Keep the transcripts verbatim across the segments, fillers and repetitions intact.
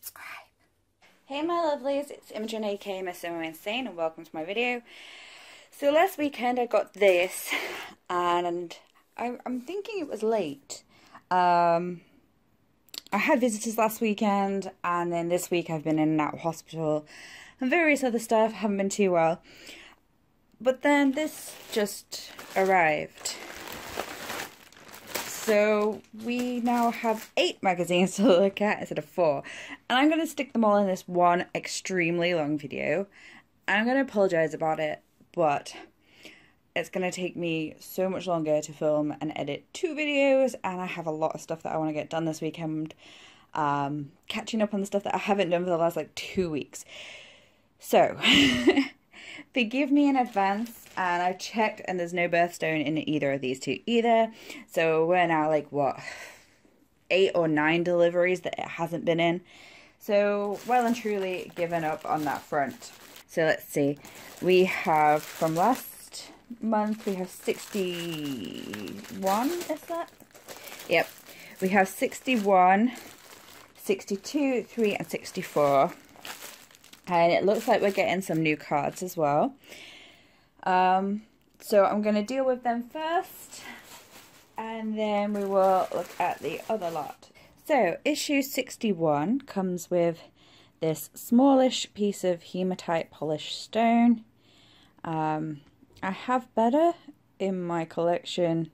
subscribe. Hey my lovelies, it's Imogen aka missimoinsane and welcome to my video. So last weekend I got this and I, I'm thinking it was late. Um, I had visitors last weekend and then this week I've been in and out of hospital and various other stuff, haven't been too well. But then this just arrived. So we now have eight magazines to look at instead of four. And I'm going to stick them all in this one extremely long video. I'm going to apologise about it, but it's going to take me so much longer to film and edit two videos. And I have a lot of stuff that I want to get done this weekend. Um, catching up on the stuff that I haven't done for the last like two weeks. So... Forgive me in advance, and I've checked and there's no birthstone in either of these two either, so we're now like what, eight or nine deliveries that it hasn't been in, so well and truly given up on that front. So let's see, we have from last month we have sixty-one, is that? Yep, we have sixty-one, sixty-two, three and sixty-four. And it looks like we're getting some new cards as well. Um, so I'm going to deal with them first. And then we will look at the other lot. So issue sixty-one comes with this smallish piece of hematite polished stone. Um, I have better in my collection.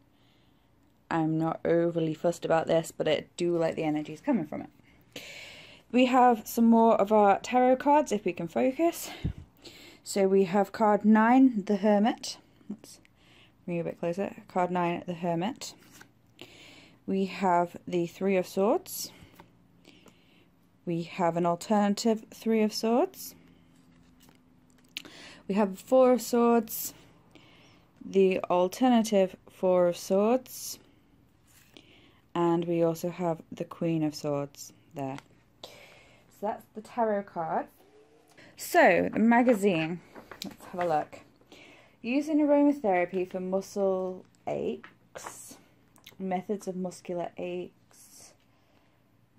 I'm not overly fussed about this, but I do like the energies coming from it. We have some more of our tarot cards, if we can focus. So we have card nine, the Hermit. Let's move a bit closer. Card nine, the Hermit. We have the Three of Swords. We have an alternative Three of Swords. We have Four of Swords. The alternative Four of Swords. And we also have the Queen of Swords there. So that's the tarot card. So, the magazine. Let's have a look. Using aromatherapy for muscle aches. Methods of muscular aches.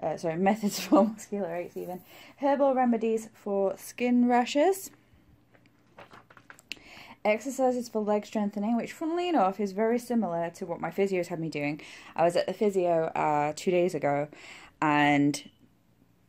Uh, sorry, methods for muscular aches even. Herbal remedies for skin rashes. Exercises for leg strengthening, which funnily enough is very similar to what my physios had me doing. I was at the physio uh, two days ago and...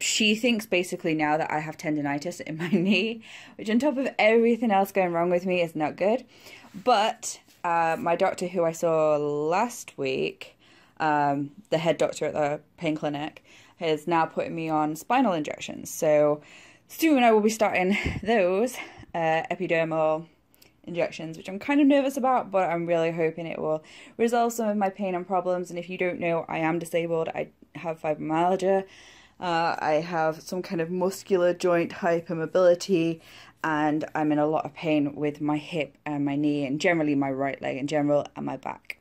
she thinks basically now that I have tendinitis in my knee, which on top of everything else going wrong with me is not good. But uh, my doctor who I saw last week, um, the head doctor at the pain clinic, is now putting me on spinal injections. So soon I will be starting those uh, epidermal injections, which I'm kind of nervous about, but I'm really hoping it will resolve some of my pain and problems. And if you don't know, I am disabled. I have fibromyalgia. Uh, I have some kind of muscular joint hypermobility and I'm in a lot of pain with my hip and my knee and generally my right leg in general and my back.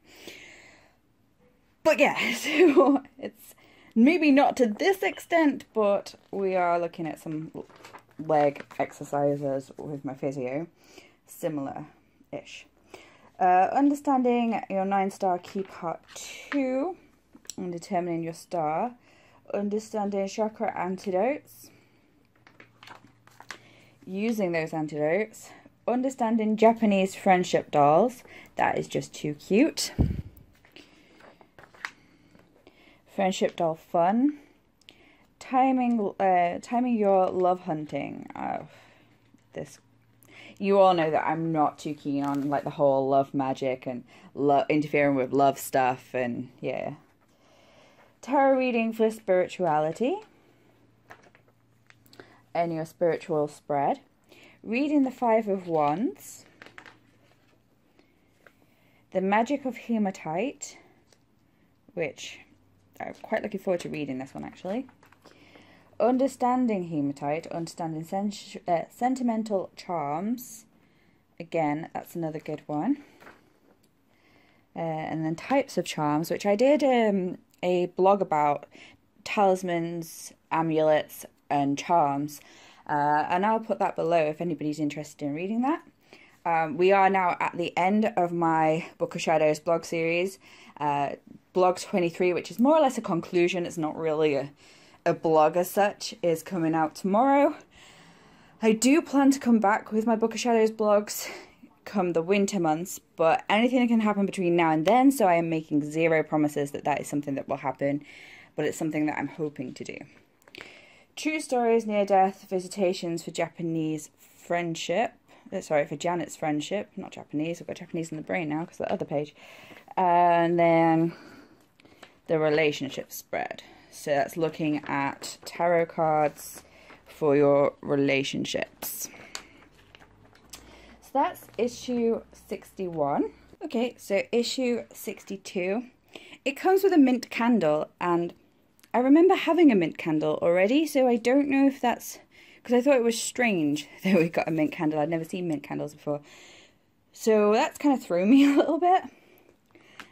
But yeah, so it's maybe not to this extent, but we are looking at some leg exercises with my physio, similar-ish. Uh, understanding your nine star key part two and determining your star. Understanding chakra antidotes, using those antidotes, understanding Japanese friendship dolls, that is just too cute, friendship doll fun, timing uh, timing your love hunting, oh, this, you all know that I'm not too keen on like the whole love magic and lo interfering with love stuff and yeah. Tarot reading for spirituality and your spiritual spread. Reading the Five of Wands. The Magic of Hematite, which I'm quite looking forward to reading this one actually. Understanding Hematite, understanding sen uh, sentimental charms. Again, that's another good one. Uh, and then types of charms, which I did... Um, a blog about talismans, amulets and charms, uh, and I'll put that below if anybody's interested in reading that. Um, we are now at the end of my Book of Shadows blog series, uh, blog twenty-three, which is more or less a conclusion. It's not really a, a blog as such is coming out tomorrow. I do plan to come back with my Book of Shadows blogs come the winter months, but anything can happen between now and then, so I am making zero promises that that is something that will happen, but it's something that I'm hoping to do. True stories, near-death visitations for Japanese friendship. Sorry, for Janet's friendship, not Japanese. I've got Japanese in the brain now because that other page. And then the relationship spread. So that's looking at tarot cards for your relationships. So that's issue sixty-one. Okay, so issue sixty-two. It comes with a mint candle, and I remember having a mint candle already, so I don't know if that's... because I thought it was strange that we got a mint candle. I'd never seen mint candles before. So that's kind of thrown me a little bit.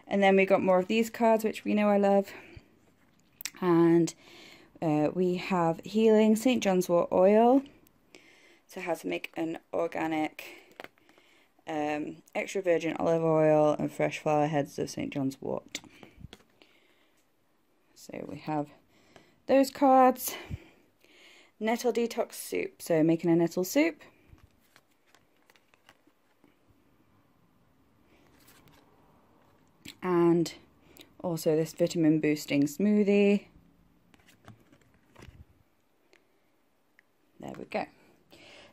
And then we got more of these cards, which we know I love. And uh, we have Healing, Saint John's Wort Oil. So how to make an organic um, extra virgin olive oil and fresh flower heads of Saint John's Wort. So we have those cards. Nettle detox soup, so making a nettle soup. And also this vitamin boosting smoothie. There we go.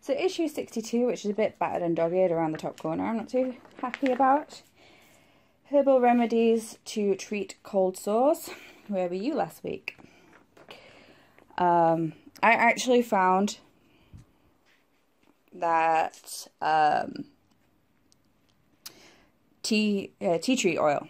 So issue sixty-two, which is a bit battered and dog-eared around the top corner, I'm not too happy about. Herbal remedies to treat cold sores. Where were you last week? Um... I actually found that um, tea uh, tea tree oil,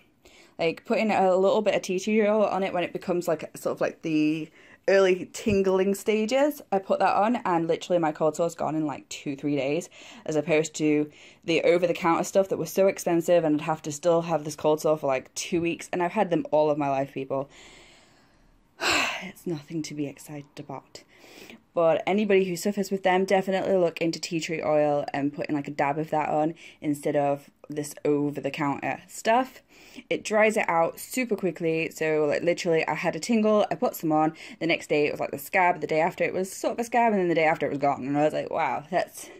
like putting a little bit of tea tree oil on it when it becomes like sort of like the early tingling stages, I put that on and literally my cold sore's gone in like two, three days, as opposed to the over-the-counter stuff that was so expensive and I'd have to still have this cold sore for like two weeks, and I've had them all of my life, people. It's nothing to be excited about. But anybody who suffers with them, definitely look into tea tree oil and putting like a dab of that on instead of this over-the-counter stuff. It dries it out super quickly, so like literally I had a tingle, I put some on, the next day it was like the scab, the day after it was sort of a scab, and then the day after it was gone, and I was like, wow, that's...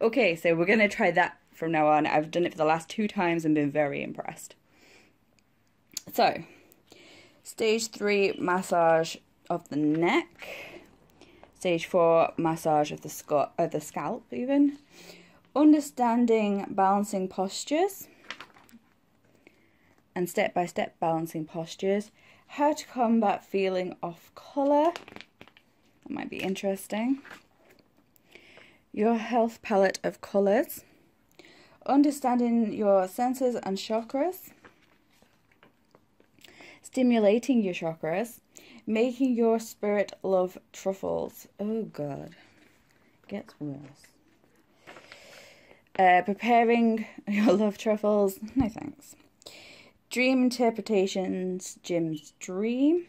Okay, so we're going to try that from now on. I've done it for the last two times and been very impressed. So... Stage three, massage of the neck. Stage four, massage of the, sco of the scalp even. Understanding balancing postures. And step-by-step balancing postures. How to combat feeling off colour. That might be interesting. Your health palette of colours. Understanding your senses and chakras. Stimulating your chakras, making your spirit love truffles. Oh God, gets worse. Uh, preparing your love truffles. No thanks. Dream interpretations. Jim's dream.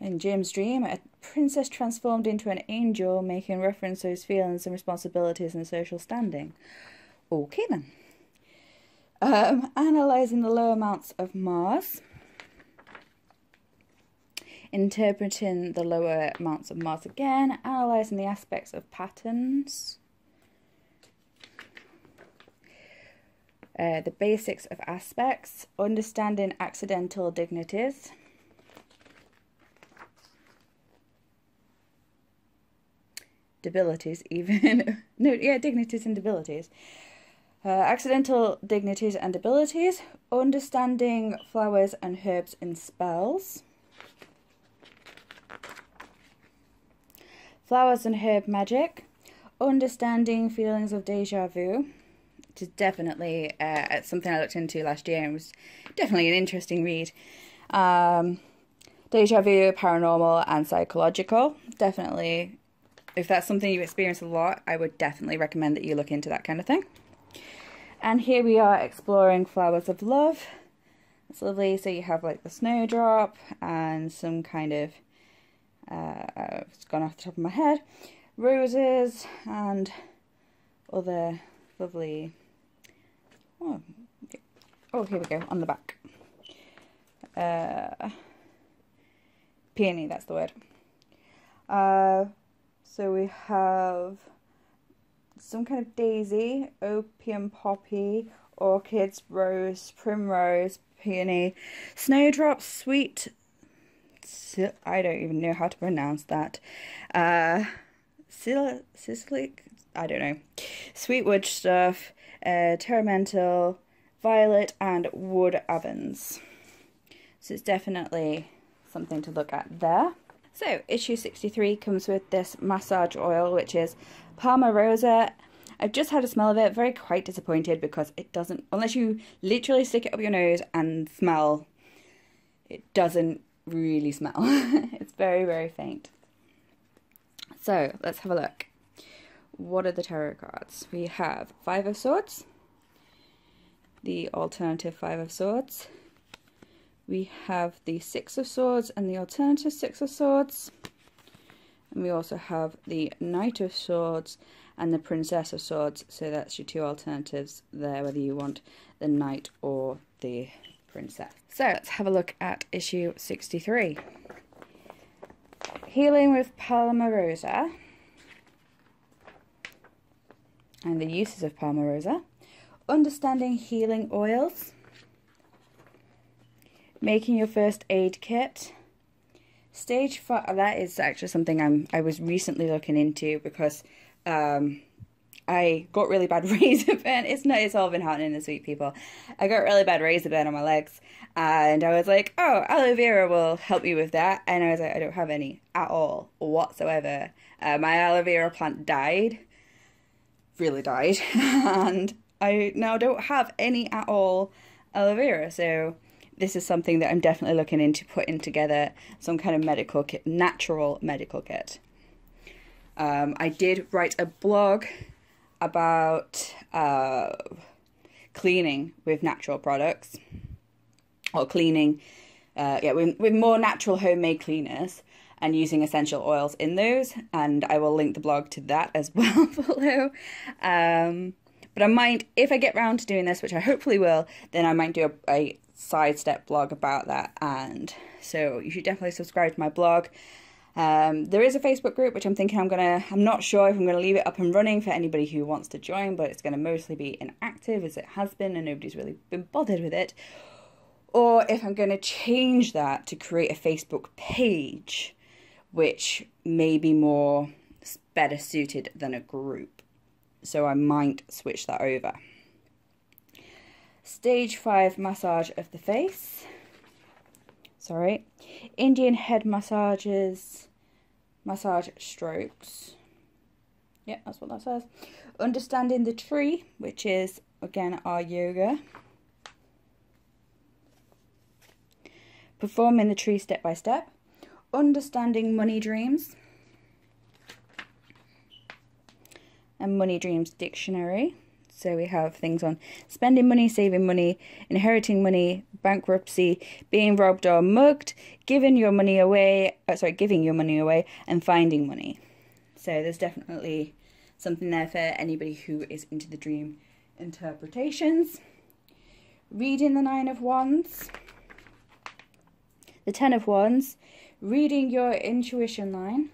In Jim's dream, a princess transformed into an angel, making reference to his feelings and responsibilities and social standing. Okay then. Um, analysing the low amounts of Mars. Interpreting the lower amounts of Mars again. Analysing the aspects of patterns. Uh, the basics of aspects. Understanding accidental dignities. Debilities even. No, yeah, dignities and debilities. Uh, accidental dignities and abilities, understanding flowers and herbs in spells, flowers and herb magic, understanding feelings of deja vu, which is definitely uh, something I looked into last year and was definitely an interesting read. Um, deja vu, paranormal and psychological, definitely, if that's something you experience a lot, I would definitely recommend that you look into that kind of thing. And here we are exploring Flowers of Love. It's lovely. So you have like the snowdrop and some kind of, uh, it's gone off the top of my head, roses and other lovely, oh, oh here we go, on the back. uh, peony, that's the word. Uh, so we have some kind of daisy, opium poppy, orchids, rose, primrose, peony, snowdrops, sweet, I don't even know how to pronounce that, uh, sislic, I don't know, sweetwood stuff, uh, temperamental, violet, and wood ovens. So it's definitely something to look at there. So issue sixty-three comes with this massage oil, which is Palmarosa. I've just had a smell of it, very quite disappointed, because it doesn't, unless you literally stick it up your nose and smell, it doesn't really smell. It's very, very faint. So let's have a look. What are the tarot cards? We have Five of Swords, the alternative Five of Swords. We have the Six of Swords and the alternative Six of Swords. And we also have the Knight of Swords and the Princess of Swords. So that's your two alternatives there, whether you want the Knight or the Princess. So let's have a look at issue sixty-three. Healing with Palmarosa and the uses of Palmarosa. Understanding healing oils. Making your first aid kit. Stage five, that is actually something I'm, I was recently looking into, because um, I got really bad razor burn. It's not, it's all been happening this week, people. I got really bad razor burn on my legs, and I was like, oh, aloe vera will help you with that. And I was like, I don't have any at all, whatsoever. Uh, my aloe vera plant died, really died, and I now don't have any at all aloe vera, so this is something that I'm definitely looking into putting together, some kind of medical kit, natural medical kit. Um, I did write a blog about uh, cleaning with natural products, or cleaning, uh, yeah, with, with more natural homemade cleaners, and using essential oils in those, and I will link the blog to that as well below. Um, but I might, if I get round to doing this, which I hopefully will, then I might do a, a sidestep blog about that, and so you should definitely subscribe to my blog. Um, there is a Facebook group, which I'm thinking I'm gonna, I'm not sure if I'm gonna leave it up and running for anybody who wants to join, but it's gonna mostly be inactive as it has been, and nobody's really been bothered with it, or if I'm gonna change that to create a Facebook page, which may be more better suited than a group, so I might switch that over. Stage five massage of the face. Sorry. Indian head massages. Massage strokes. Yeah, that's what that says. Understanding the tree, which is, again, our yoga. Performing the tree step by step. Understanding money dreams. And money dreams dictionary. So we have things on spending money, saving money, inheriting money, bankruptcy, being robbed or mugged, giving your money away, oh, sorry, giving your money away, and finding money. So there's definitely something there for anybody who is into the dream interpretations. Reading the Nine of Wands, the Ten of Wands, reading your intuition line,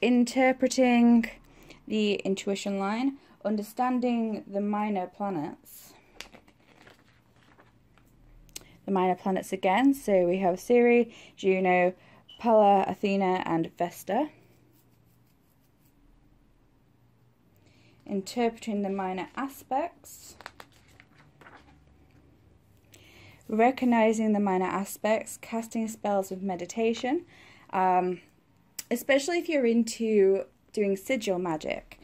interpreting the intuition line, understanding the minor planets. The minor planets again, so we have Ceres, Juno, Pallas, Athena, and Vesta. Interpreting the minor aspects. Recognizing the minor aspects, casting spells with meditation. Um, especially if you're into doing sigil magic.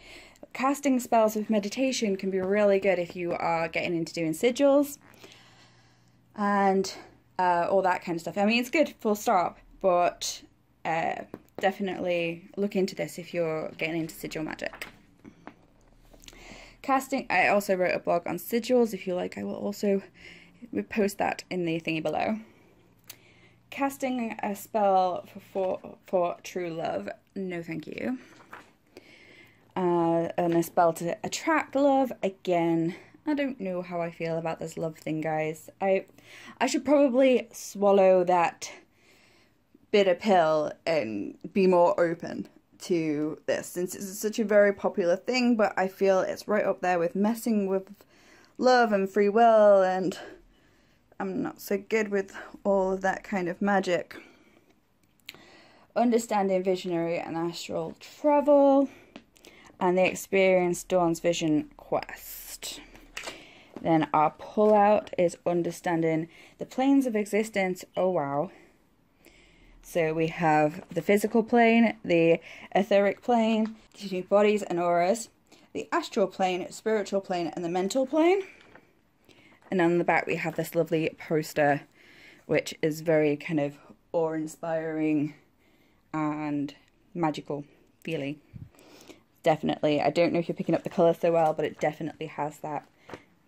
Casting spells with meditation can be really good if you are getting into doing sigils and uh, all that kind of stuff. I mean, it's good, full stop, but uh, definitely look into this if you're getting into sigil magic. Casting, I also wrote a blog on sigils. If you like, I will also post that in the thingy below. Casting a spell for, for, for true love, no thank you. Uh, and a spell to attract love, again, I don't know how I feel about this love thing, guys. I I should probably swallow that bitter pill and be more open to this, since it's such a very popular thing, but I feel it's right up there with messing with love and free will, and I'm not so good with all of that kind of magic. Understanding visionary and astral travel, and the Experience Dawn's Vision quest. Then our pull out is understanding the planes of existence. Oh wow. So we have the physical plane, the etheric plane, the new bodies and auras, the astral plane, spiritual plane, and the mental plane. And on the back we have this lovely poster, which is very kind of awe-inspiring and magical feeling. Definitely, I don't know if you're picking up the colour so well, but it definitely has that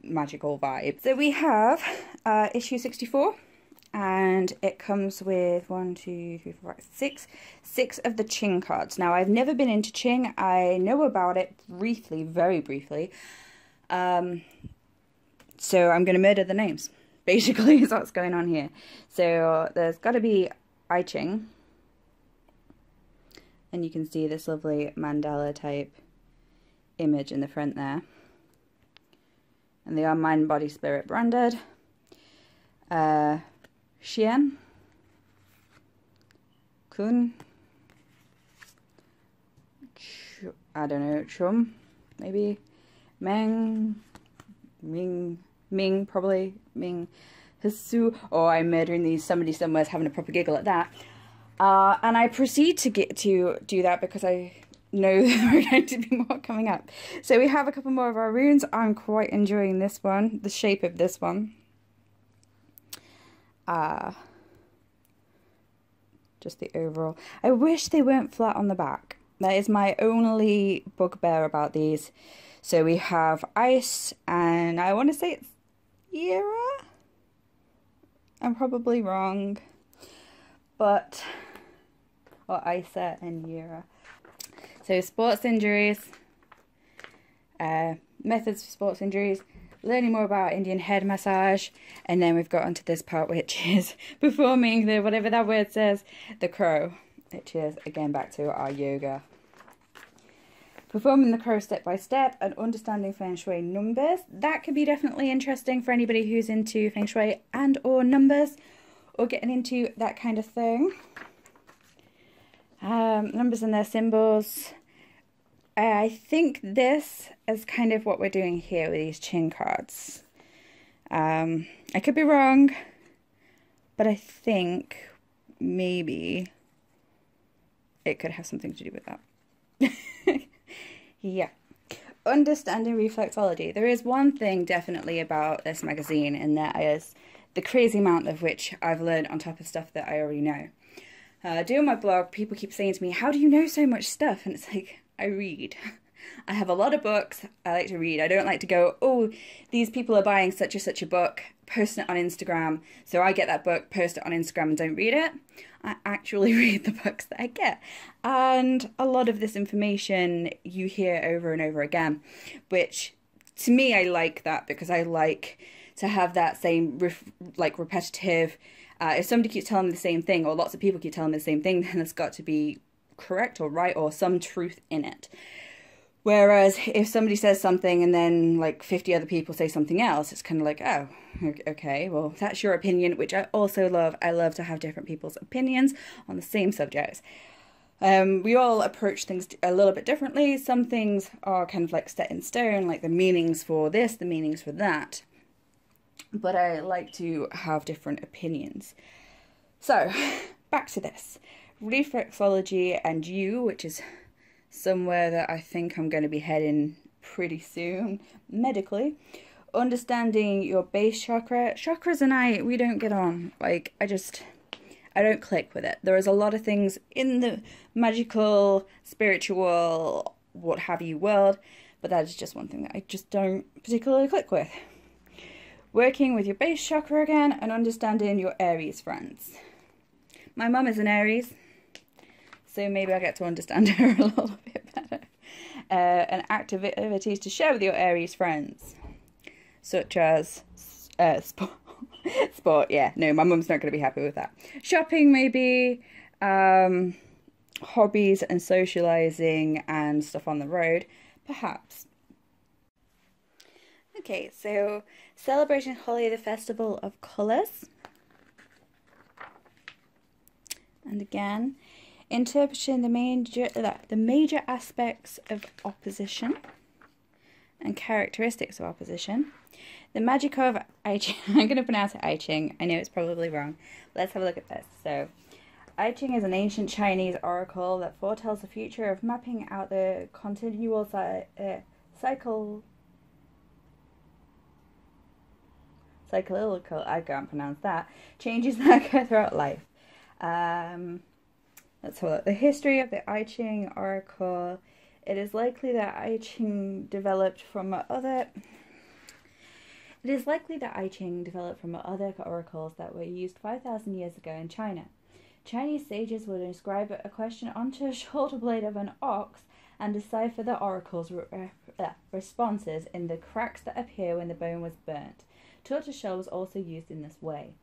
magical vibe. So we have uh, issue sixty-four, and it comes with one, two, three, four, five, six, six of the Ching cards. Now, I've never been into Ching. I know about it briefly, very briefly. Um, so I'm going to murder the names, basically, is what's going on here. So there's got to be I Ching. And you can see this lovely mandala type image in the front there. And they are mind, body, spirit branded. Uh, Xian. Kun. Ch I don't know, Chum, maybe. Meng. Ming. Ming, probably. Ming. Hisu. Oh, I'm murdering these. Somebody somewhere's having a proper giggle at that. Uh, and I proceed to get to do that because I know there are going to be more coming up. So we have a couple more of our runes. I'm quite enjoying this one, the shape of this one. Uh, just the overall. I wish they weren't flat on the back. That is my only bugbear about these. So we have ice, and I want to say it's Yira? I'm probably wrong. But, or Isa and Yira. So sports injuries, uh, methods for sports injuries, learning more about Indian head massage, and then we've got onto this part, which is performing the, whatever that word says, the crow, which is, again, back to our yoga. Performing the crow step by step and understanding feng shui numbers. That could be definitely interesting for anybody who's into feng shui and or numbers, or getting into that kind of thing. Um, numbers and their symbols. I think this is kind of what we're doing here with these Ching cards. Um, I could be wrong, but I think maybe it could have something to do with that. Yeah. Understanding reflexology. There is one thing definitely about this magazine, and that is the crazy amount of which I've learned on top of stuff that I already know. Uh, doing my blog, people keep saying to me, how do you know so much stuff? And it's like, I read. I have a lot of books. I like to read. I don't like to go, oh, these people are buying such and such a book, posting it on Instagram, so I get that book, post it on Instagram and don't read it. I actually read the books that I get. And a lot of this information you hear over and over again, which to me, I like that, because I like to have that same, ref like, repetitive, uh, if somebody keeps telling me the same thing, or lots of people keep telling me the same thing, then it's got to be correct or right or some truth in it. Whereas if somebody says something and then, like, fifty other people say something else, it's kind of like, oh, okay, well, that's your opinion, which I also love. I love to have different people's opinions on the same subjects. Um, we all approach things a little bit differently. Some things are kind of, like, set in stone, like the meanings for this, the meanings for that. But I like to have different opinions. So, back to this. Reflexology and you, which is somewhere that I think I'm going to be heading pretty soon, medically. Understanding your base chakra. Chakras and I, we don't get on. Like, I just, I don't click with it. There is a lot of things in the magical, spiritual, what have you world, but that is just one thing that I just don't particularly click with. Working with your base chakra again and understanding your Aries friends. My mum is an Aries, so maybe I get to understand her a little bit better. Uh, and activities to share with your Aries friends. such as uh, sport. sport, yeah, no, my mum's not going to be happy with that. Shopping, maybe, um, hobbies and socialising and stuff on the road, perhaps. Okay, so celebrating Holi, the festival of colours. And again, interpreting the major, the major aspects of opposition and characteristics of opposition. The magic of I Ching. I'm going to pronounce it I Ching. I know it's probably wrong. Let's have a look at this. So, I Ching is an ancient Chinese oracle that foretells the future of mapping out the continual uh, cycle... Cyclical, I can't pronounce that, changes that occur throughout life. Um, let's have a look. The history of the I Ching oracle. It is likely that I Ching developed from other... It is likely that I Ching developed from other oracles that were used five thousand years ago in China. Chinese sages would inscribe a question onto a shoulder blade of an ox and decipher the oracle's re uh, responses in the cracks that appear when the bone was burnt. Tortoise shell was also used in this way.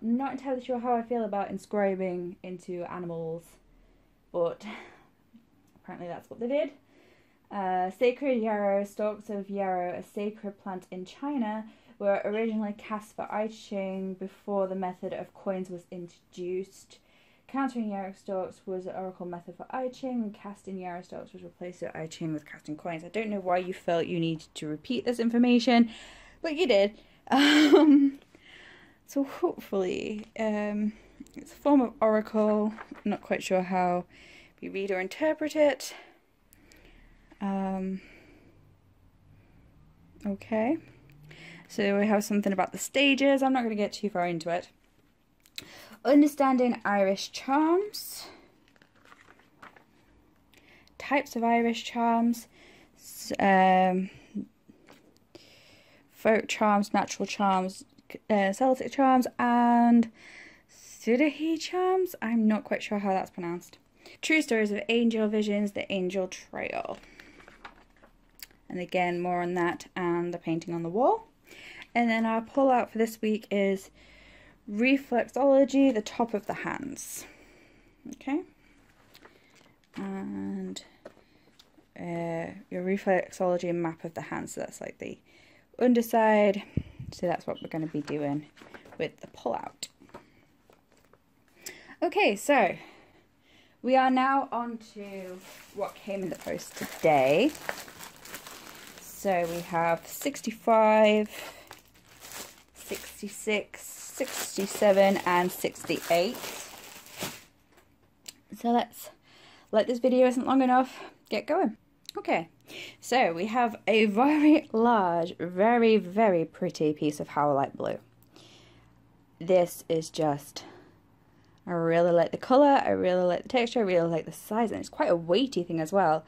I'm not entirely sure how I feel about inscribing into animals, but apparently that's what they did. Uh, sacred yarrow, stalks of yarrow, a sacred plant in China, were originally cast for I Ching before the method of coins was introduced. Countering yarrow stalks was an oracle method for I Ching, and casting yarrow stalks was replaced with I Ching with casting coins. I don't know why you felt you needed to repeat this information, but you did. Um, so hopefully um, it's a form of oracle. I'm not quite sure how you read or interpret it. Um, okay, so we have something about the stages. I'm not going to get too far into it. Understanding Irish charms, types of Irish charms, um, folk charms, natural charms, uh, Celtic charms, and Sudahi charms. I'm not quite sure how that's pronounced. True stories of angel visions, the angel trail. And again, more on that and the painting on the wall. And then our pull out for this week is reflexology, the top of the hands. Okay. And uh, your reflexology and map of the hands. So that's like the underside. So that's what we're going to be doing with the pull out. Okay, so we are now on to what came in the post today. So we have sixty-five, sixty-six, sixty-seven and sixty-eight. So let's let this video isn't long enough, get going. Okay, so we have a very large, very, very pretty piece of howlite blue. This is just... I really like the colour, I really like the texture, I really like the size, and it's quite a weighty thing as well.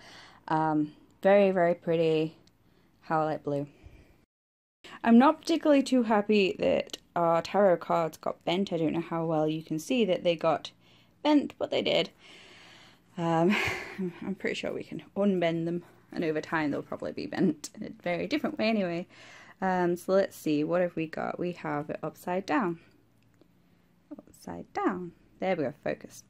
Um, very, very pretty howlite blue. I'm not particularly too happy that our tarot cards got bent. I don't know how well you can see that they got bent, but they did. Um, I'm pretty sure we can unbend them, and over time they'll probably be bent in a very different way anyway. Um, so let's see, what have we got? We have it upside down. Upside down. There we go, focus.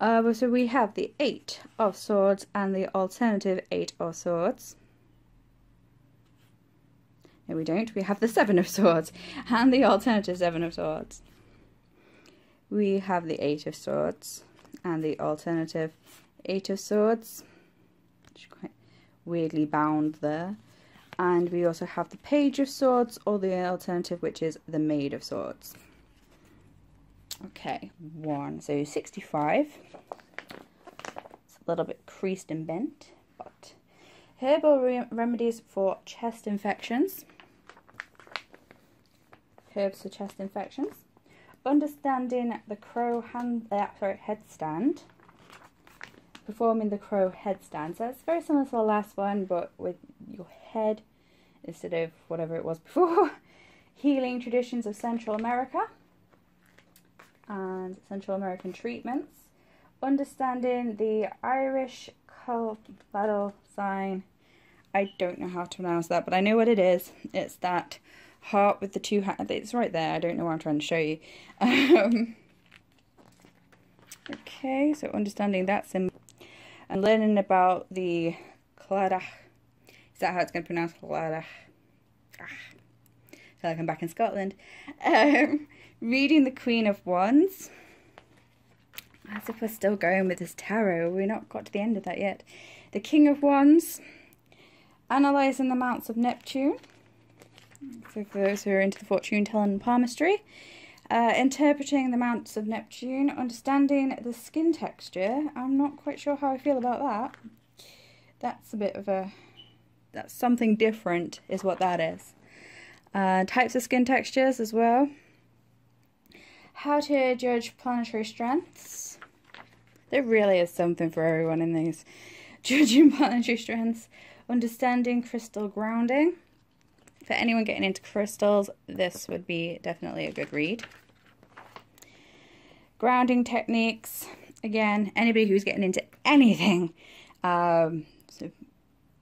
Uh, so we have the Eight of Swords and the alternative Eight of Swords. No, we don't. We have the Seven of Swords and the alternative Seven of Swords. We have the Eight of Swords and the alternative Eight of Swords. Which is quite weirdly bound there. And we also have the Page of Swords or the alternative, which is the Maid of Swords. Okay, one, so sixty-five, it's a little bit creased and bent, but herbal re remedies for chest infections, herbs for chest infections, understanding the crow hand, uh, sorry, headstand, performing the crow headstand, so it's very similar to the last one, but with your head instead of whatever it was before, healing traditions of Central America, and Central American treatments, understanding the Irish cult battle sign I don't know how to pronounce that, but I know what it is. It's that heart with the two hands. It's right there. I don't know what I'm trying to show you. Um, okay, so understanding that symbol and learning about the Cladach. Is that how it's going to pronounce Cladach? Ah. I feel like I'm back in Scotland. Um, reading the Queen of Wands. As if we're still going with this tarot, we've not got to the end of that yet. The King of Wands, analysing the mounts of Neptune, so for those who are into the fortune telling and palmistry, uh, interpreting the mounts of Neptune, understanding the skin texture. I'm not quite sure how I feel about that. That's a bit of a, that's something different is what that is. Uh, types of skin textures as well. How to judge planetary strengths. There really is something for everyone in these. Judging planetary strengths, understanding crystal grounding. For anyone getting into crystals, this would be definitely a good read. Grounding techniques. Again, anybody who's getting into anything, um, so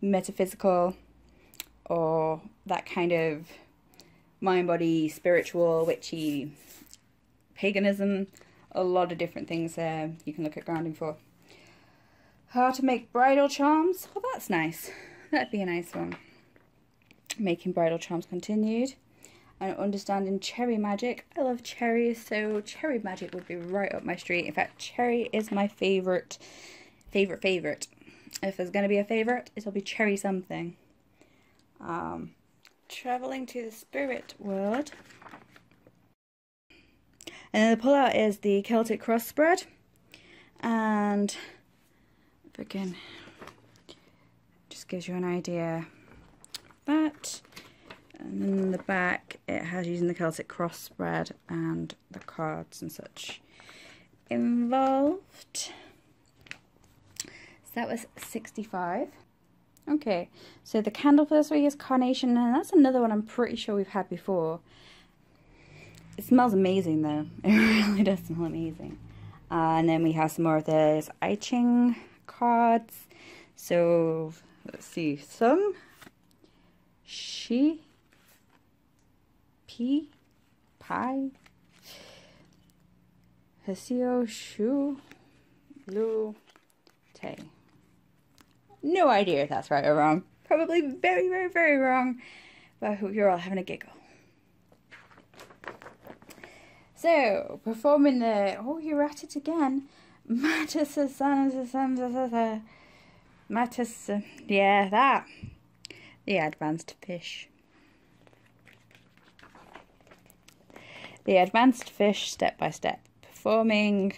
metaphysical or that kind of mind, body, spiritual, witchy, paganism, a lot of different things there uh, you can look at grounding for. How to make bridal charms. Oh, that's nice. That'd be a nice one. Making bridal charms continued. And understanding cherry magic. I love cherries, so cherry magic would be right up my street. In fact, cherry is my favourite, favourite, favourite. If there's going to be a favourite, it'll be cherry something. Um, travelling to the spirit world. And then the pullout is the Celtic cross spread, and if I can, just gives you an idea of that. And then in the back it has using the Celtic cross spread and the cards and such involved. So that was sixty-five. Okay, so the candle for this week is carnation, and that's another one I'm pretty sure we've had before. It smells amazing though, it really does smell amazing. Uh, and then we have some more of those I Ching cards. So, let's see, some Shi, Pi, Pai, Hsio, Shu, Lu, Te. No idea if that's right or wrong. Probably very, very, very wrong. But I hope you're all having a giggle. So, performing the, oh, you're at it again, Matasasana, Matas, yeah, that, the advanced fish. The advanced fish, step by step, performing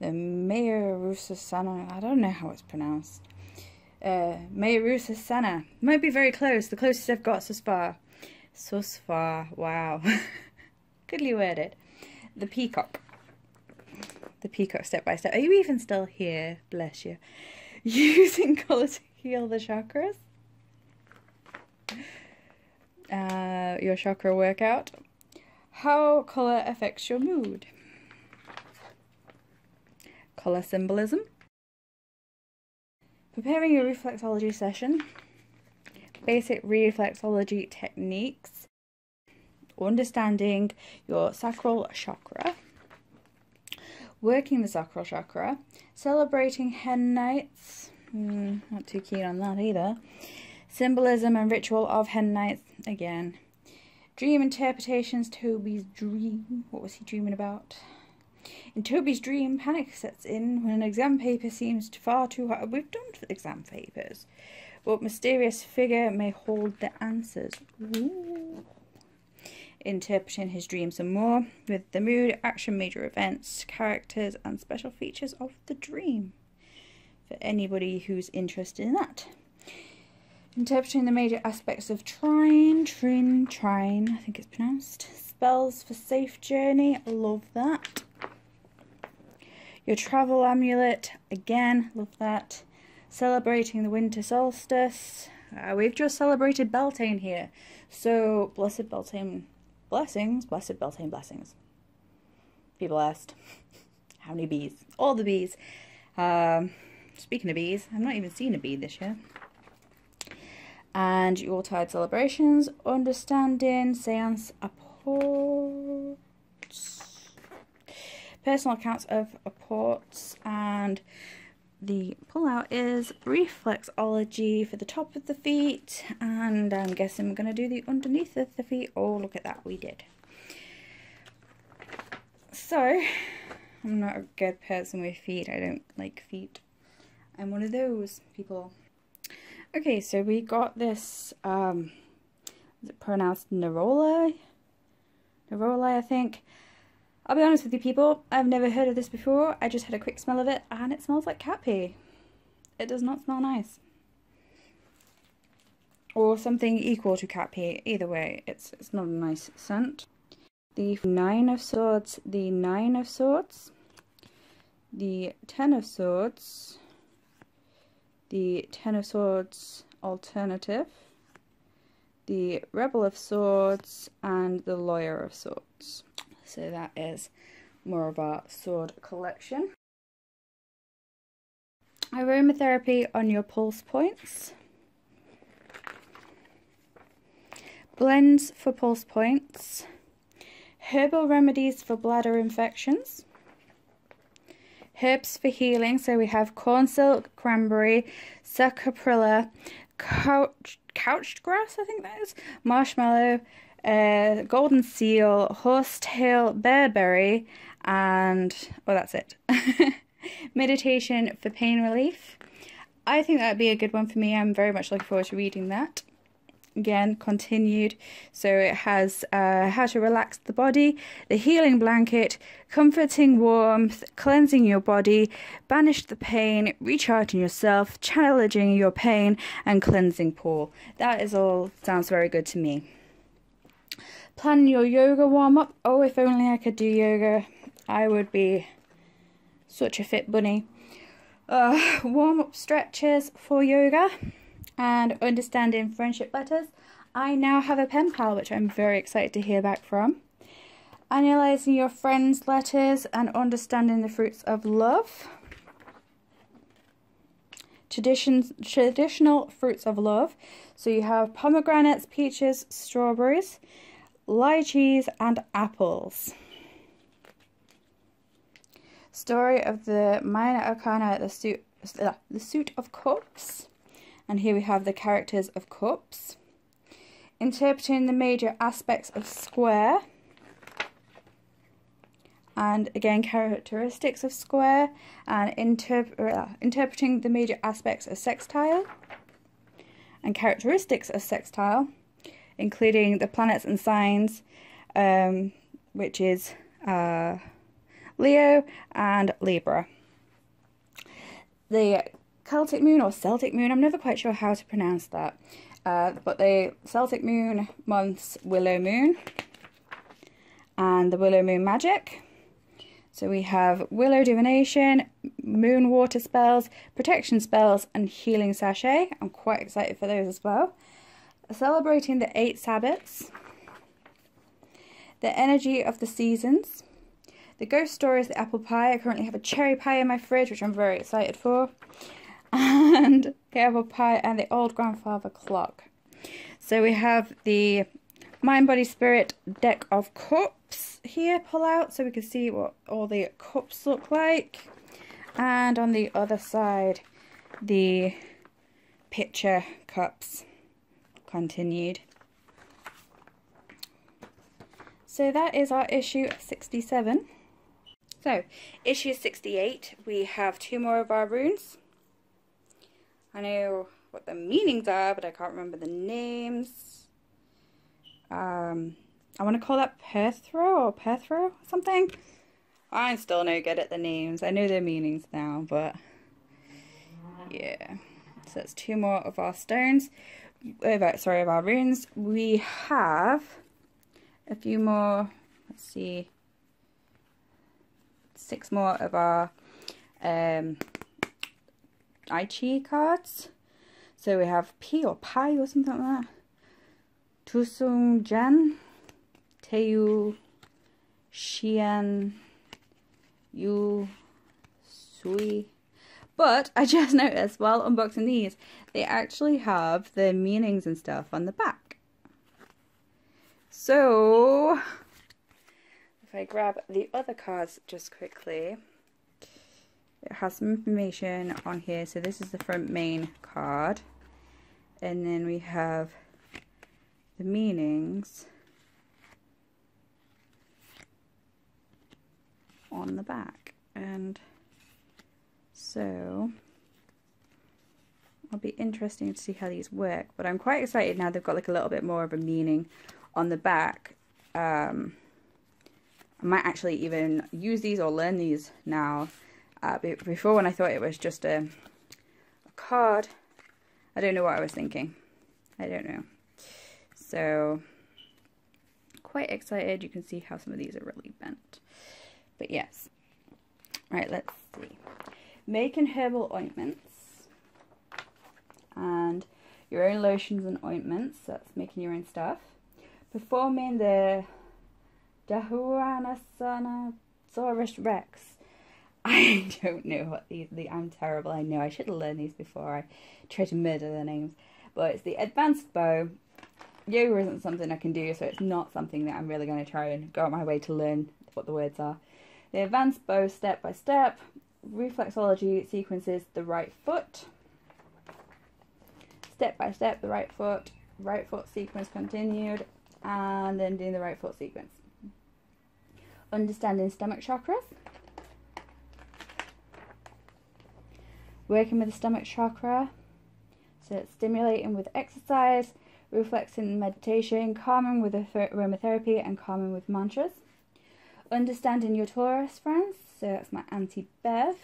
the Mayurusasana, I don't know how it's pronounced, uh, Mayurusasana, might be very close, the closest I've got so far, so far, wow. Goodly worded. The peacock. The peacock step by step. Are you even still here? Bless you. Using colour to heal the chakras. Uh, your chakra workout. How colour affects your mood. Colour symbolism. Preparing your reflexology session. Basic reflexology techniques. Understanding your sacral chakra, working the sacral chakra, celebrating hen nights, mm, not too keen on that either, symbolism and ritual of hen nights, again, dream interpretations, Toby's dream, what was he dreaming about? In Toby's dream, panic sets in when an exam paper seems far too hard. We've done exam papers, but mysterious figure may hold the answers. Ooh. Interpreting his dreams and more with the mood, action, major events, characters and special features of the dream for anybody who's interested in that. Interpreting the major aspects of trine, trin, trine, I think it's pronounced, spells for safe journey, love that. Your travel amulet, again, love that. Celebrating the winter solstice, uh, we've just celebrated Beltane here, so blessed Beltane. Blessings, blessed Beltane blessings. Be blessed. How many bees? All the bees. Um, speaking of bees, I've not even seen a bee this year. and your tide celebrations, understanding, seance, apports, personal accounts of apports, and the pullout is reflexology for the top of the feet, and I'm guessing we're going to do the underneath of the feet. Oh, look at that, we did. So, I'm not a good person with feet. I don't like feet. I'm one of those people. Okay, so we got this, um, is it pronounced Neroli? Neroli, I think. I'll be honest with you people, I've never heard of this before. I just had a quick smell of it and it smells like cat pee. It does not smell nice. Or something equal to cat pee. Either way, it's it's not a nice scent. The Nine of Swords, the Nine of Swords, the Ten of Swords, the Ten of Swords alternative, the Rebel of Swords, and the Lawyer of Swords. So that is more of our sword collection. Aromatherapy on your pulse points. Blends for pulse points. Herbal remedies for bladder infections. Herbs for healing. So we have corn silk, cranberry, sacaprilla, couch, couched grass, I think that is, marshmallow, Uh, golden seal, horsetail, bearberry, and oh, that's it. Meditation for pain relief. I think that'd be a good one for me. I'm very much looking forward to reading that. Again, continued. So it has uh, how to relax the body, the healing blanket, comforting warmth, cleansing your body, banish the pain, recharging yourself, challenging your pain, and cleansing pool. That is all sounds very good to me. Plan your yoga warm-up. Oh, if only I could do yoga. I would be such a fit bunny. Uh, warm-up stretches for yoga and understanding friendship letters. I now have a pen pal, which I'm very excited to hear back from. Analyzing your friends' letters and understanding the fruits of love. Traditions, traditional fruits of love. So you have pomegranates, peaches, strawberries, lychees, and apples. Story of the minor arcana, the suit, uh, the suit of cups, and here we have the characters of cups. Interpreting the major aspects of square, and again characteristics of square, and interp uh, interpreting the major aspects of sextile, and characteristics of sextile, including the planets and signs, um, which is uh, Leo and Libra. The Celtic moon or Celtic moon, I'm never quite sure how to pronounce that, uh, but the Celtic moon month's Willow Moon and the Willow Moon magic. So we have willow divination, moon water spells, protection spells, and healing sachet. I'm quite excited for those as well. Celebrating the eight Sabbats, the energy of the seasons, the ghost stories, the apple pie. I currently have a cherry pie in my fridge, which I'm very excited for, and the apple pie and the old grandfather clock. So we have the mind, body, spirit deck of cups here, pull out, so we can see what all the cups look like, and on the other side, the picture cups. Continued. So that is our issue sixty-seven. So issue sixty-eight, we have two more of our runes. I know what the meanings are, but I can't remember the names. Um, I want to call that Perthro or Perthro or something. I'm still no good at the names. I know their meanings now, but yeah. So that's two more of our stones. About, sorry, of our runes. We have a few more, let's see, six more of our um, I Ching cards. So we have P or Pi or something like that. Tusung Jan, Teu, Xian, Yu, Sui, But I just noticed while unboxing these, they actually have the meanings and stuff on the back. So if I grab the other cards just quickly, it has some information on here. So this is the front main card, and then we have the meanings on the back. And so it'll be interesting to see how these work, but I'm quite excited now they've got like a little bit more of a meaning on the back. um, I might actually even use these or learn these now. Uh, before, when I thought it was just a, a card, I don't know what I was thinking. I don't know. So quite excited. You can see how some of these are really bent. But yes. Right, let's see. Making herbal ointments and your own lotions and ointments. So that's making your own stuff. Performing the Sana Zorish Rex. I don't know what these, the, I'm terrible, I know, I should have learned these before I try to murder their names. But it's the advanced bow. Yoga isn't something I can do, so it's not something that I'm really going to try and go out my way to learn what the words are. The advanced bow, step by step, reflexology sequences the right foot. Step by step, the right foot, right foot sequence continued, and then doing the right foot sequence. Understanding stomach chakras. Working with the stomach chakra, so it's stimulating with exercise, reflexing meditation, calming with aromatherapy, and calming with mantras. Understanding your Taurus friends, so that's my Auntie Bev.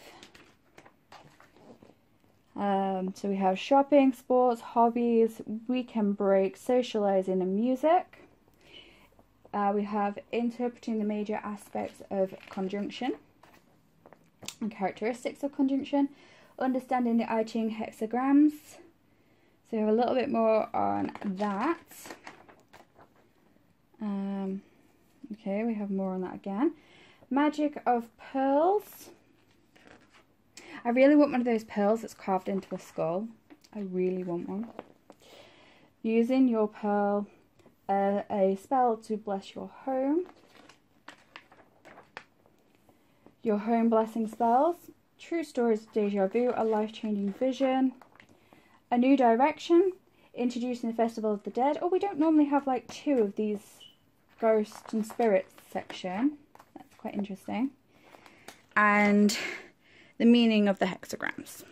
Um, so we have shopping, sports, hobbies, weekend breaks, socializing, and music. Uh, we have interpreting the major aspects of conjunction and characteristics of conjunction. Understanding the I Ching hexagrams. So we have a little bit more on that. Um, okay, we have more on that again. Magic of pearls. I really want one of those pearls that's carved into a skull. I really want one. Using your pearl, uh, a spell to bless your home. Your home blessing spells. True stories of deja vu, a life-changing vision, a new direction, introducing the festival of the dead. Oh, we don't normally have like two of these ghosts and spirits section. That's quite interesting. And the meaning of the hexagrams.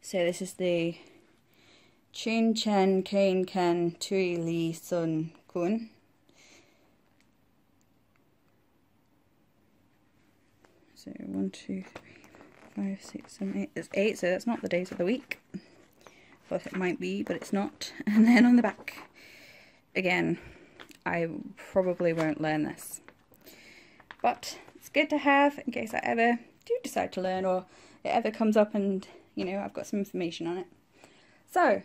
So this is the Chin Chen Kane Ken Tui Li Sun Kun. So one, two, three, five, six, seven, eight. There's eight, so that's not the days of the week. I thought it might be, but it's not. And then on the back, again, I probably won't learn this. But it's good to have in case I ever do decide to learn, or it ever comes up and, you know, I've got some information on it. So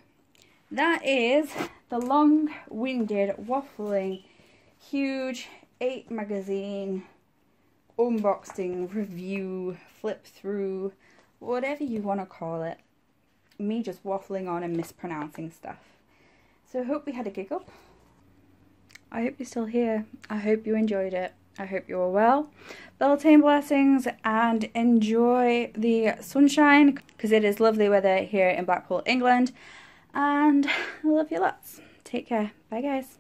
that is the long-winded, waffling, huge eight magazine unboxing, review, flip through, whatever you want to call it. Me just waffling on and mispronouncing stuff. So I hope we had a giggle. I hope you're still here. I hope you enjoyed it. I hope you are well. Beltane blessings, and enjoy the sunshine, because it is lovely weather here in Blackpool, England. And I love you lots. Take care. Bye guys.